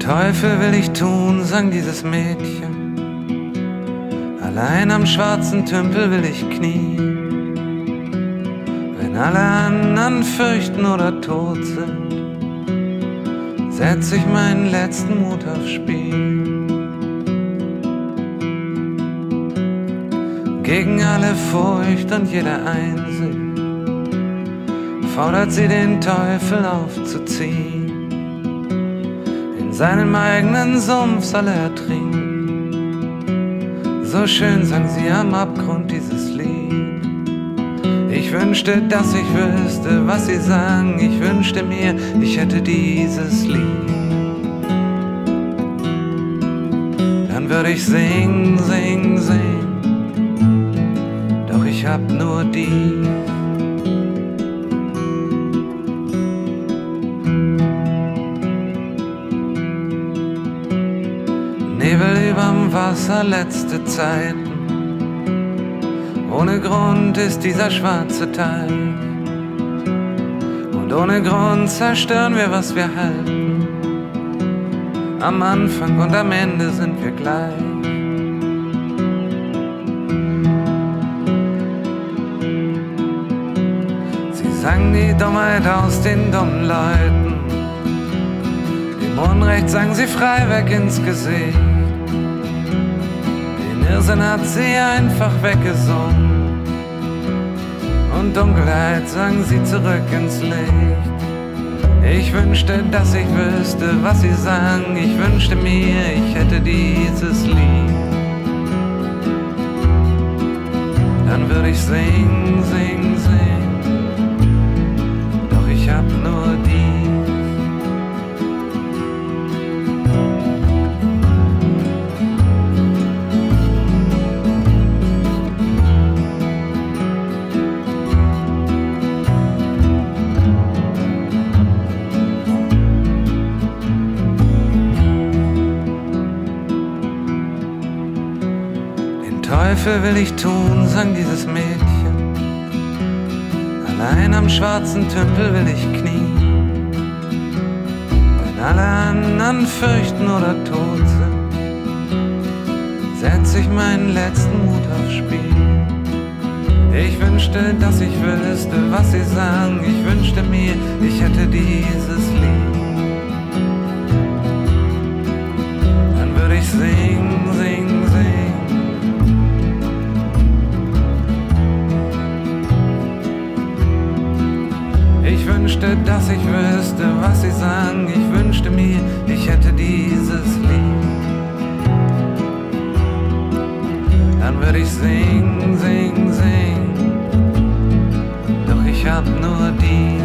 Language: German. Teufel will ich tun, sang dieses Mädchen. Allein am schwarzen Tümpel will ich knien. Wenn alle anderen fürchten oder tot sind, setz ich meinen letzten Mut aufs Spiel. Gegen alle Furcht und jede Einsicht fordert sie den Teufel aufzuziehen. Seinem eigenen Sumpf soll er trinken. So schön sang sie am Abgrund dieses Lied. Ich wünschte, dass ich wüsste, was sie sang. Ich wünschte mir, ich hätte dieses Lied. Dann würde ich singen, singen, singen. Doch ich hab nur die. Nebel überm Wasser, letzte Zeiten. Ohne Grund ist dieser schwarze Teich. Und ohne Grund zerstören wir, was wir halten. Am Anfang und am Ende sind wir gleich. Sie sang die Dummheit aus den dummen Leuten. Dem Unrecht sang sie frei weg ins Gesicht. Irrsinn hat sie einfach weggesungen und Dunkelheit sang sie zurück ins Licht. Ich wünschte, dass ich wüsste, was sie sang. Ich wünschte mir, ich hätte dieses Lied. Dann würde ich singen, singen, singen. Doch ich hab nur die. Teufel will ich tun, sang dieses Mädchen. Allein am schwarzen Tümpel will ich knien. Wenn alle anderen fürchten oder tot sind, setz ich meinen letzten Mut aufs Spiel. Ich wünschte, dass ich wüsste, was sie sang. Ich wünschte mir, ich hätte dieses Lied. Dann würde ich singen, singen, singen. Ich wünschte, dass ich wüsste, was sie sang. Ich wünschte mir, ich hätte dieses Lied. Dann würde ich singen, singen, singen. Doch ich hab nur die.